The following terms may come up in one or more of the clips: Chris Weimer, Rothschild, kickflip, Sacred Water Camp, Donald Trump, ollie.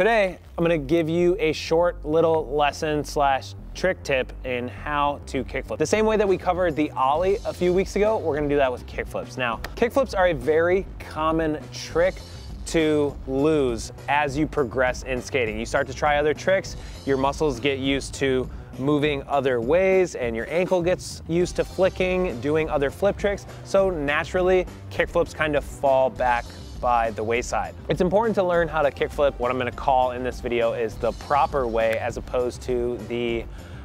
Today, I'm gonna give you a short little lesson slash trick tip in how to kickflip. The same way that we covered the ollie a few weeks ago, we're gonna do that with kickflips. Now, kickflips are a very common trick to lose as you progress in skating. You start to try other tricks, your muscles get used to moving other ways and your ankle gets used to flicking, doing other flip tricks. So naturally, kickflips kind of fall back by the wayside. It's important to learn how to kickflip. What I'm gonna call in this video is the proper way as opposed to the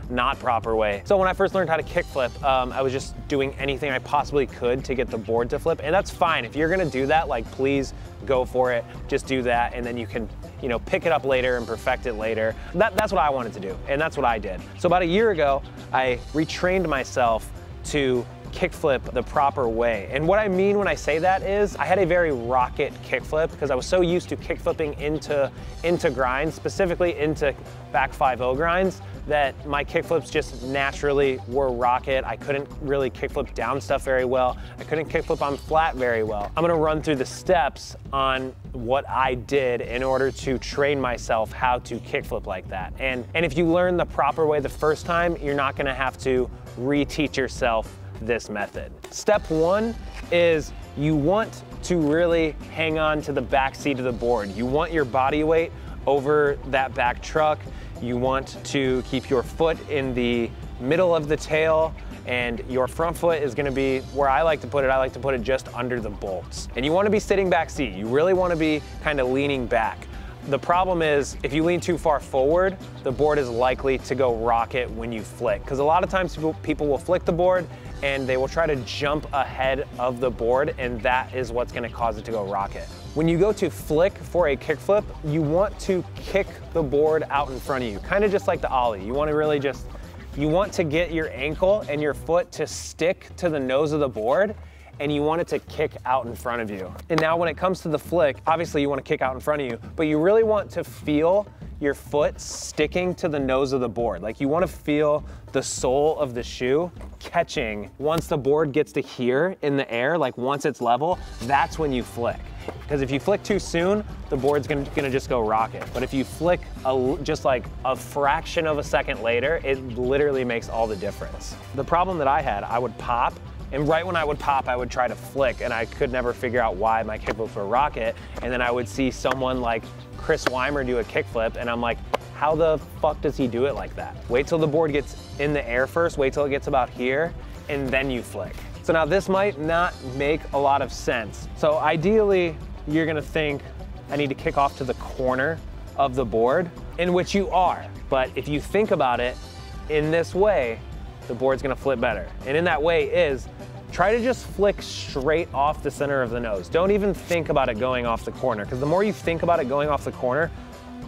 not proper way. So when I first learned how to kickflip, I was just doing anything I possibly could to get the board to flip, and that's fine. If you're gonna do that, like, please go for it, just do that, and then you can, you know, pick it up later and perfect it later. That's what I wanted to do, and that's what I did. So about a year ago, I retrained myself to kickflip the proper way. And what I mean when I say that is I had a very rocket kickflip because I was so used to kickflipping into grinds, specifically into back 5-0 grinds, that my kickflips just naturally were rocket. I couldn't really kickflip down stuff very well. I couldn't kickflip on flat very well. I'm gonna run through the steps on what I did in order to train myself how to kickflip like that. And if you learn the proper way the first time, you're not gonna have to reteach yourself this method. Step one is you want to really hang on to the back seat of the board. You want your body weight over that back truck. You want to keep your foot in the middle of the tail, and your front foot is gonna be where I like to put it. I like to put it just under the bolts. And you wanna be sitting back seat. You really wanna be kind of leaning back. The problem is if you lean too far forward, the board is likely to go rocket when you flick. Because a lot of times people will flick the board and they will try to jump ahead of the board, and that is what's gonna cause it to go rocket. When you go to flick for a kickflip, you want to kick the board out in front of you, kind of just like the ollie. You want to really just, you want to get your ankle and your foot to stick to the nose of the board, and you want it to kick out in front of you. And now when it comes to the flick, obviously you want to kick out in front of you, but you really want to feel your foot sticking to the nose of the board. Like, you want to feel the sole of the shoe catching. Once the board gets to here in the air, like once it's level, that's when you flick. Because if you flick too soon, the board's gonna just go rocket. But if you flick just like a fraction of a second later, it literally makes all the difference. The problem that I had, I would pop, and right when I would pop, I would try to flick, and I could never figure out why my kickflips were rocket. And then I would see someone like Chris Weimer do a kickflip, and I'm like, how the fuck does he do it like that? Wait till the board gets in the air first, wait till it gets about here, and then you flick. So now this might not make a lot of sense. So ideally, you're gonna think, I need to kick off to the corner of the board, in which you are. But if you think about it in this way, the board's gonna flip better. And in that way is, try to just flick straight off the center of the nose. Don't even think about it going off the corner, because the more you think about it going off the corner,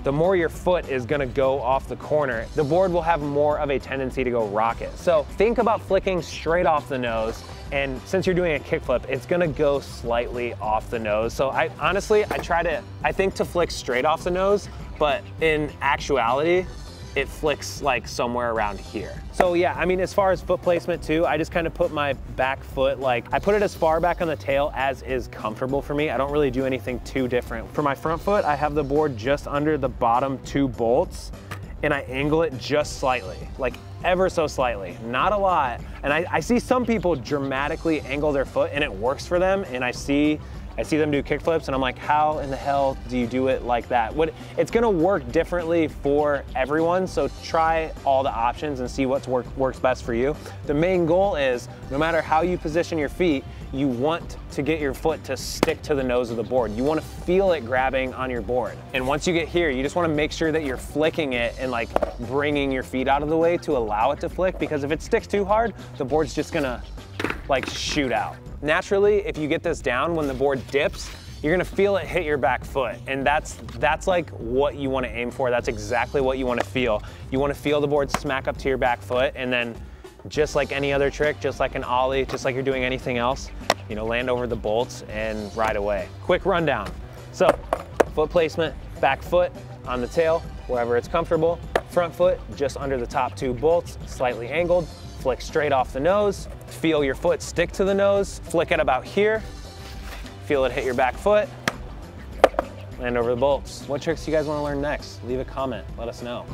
the more your foot is gonna go off the corner. The board will have more of a tendency to go rocket. So think about flicking straight off the nose, and since you're doing a kickflip, it's gonna go slightly off the nose. So I honestly, I think to flick straight off the nose, but in actuality, it flicks like somewhere around here. So yeah, I mean, as far as foot placement too, I just kind of put my back foot, like, I put it as far back on the tail as is comfortable for me. I don't really do anything too different. For my front foot, I have the board just under the bottom two bolts, and I angle it just slightly, like ever so slightly, not a lot. And I see some people dramatically angle their foot and it works for them, and I see them do kickflips and I'm like, how in the hell do you do it like that? It's gonna work differently for everyone, so try all the options and see what works best for you. The main goal is, no matter how you position your feet, you want to get your foot to stick to the nose of the board. You wanna feel it grabbing on your board. And once you get here, you just wanna make sure that you're flicking it and like bringing your feet out of the way to allow it to flick, because if it sticks too hard, the board's just gonna like shoot out. Naturally, if you get this down, when the board dips, you're gonna feel it hit your back foot. And that's like what you wanna aim for. That's exactly what you wanna feel. You wanna feel the board smack up to your back foot, and then just like any other trick, just like an ollie, just like you're doing anything else, you know, land over the bolts and ride away. Quick rundown. So, foot placement, back foot on the tail, wherever it's comfortable. Front foot, just under the top two bolts, slightly angled. Flick straight off the nose, feel your foot stick to the nose, flick it about here, feel it hit your back foot, land over the bolts. What tricks do you guys want to learn next? Leave a comment, let us know.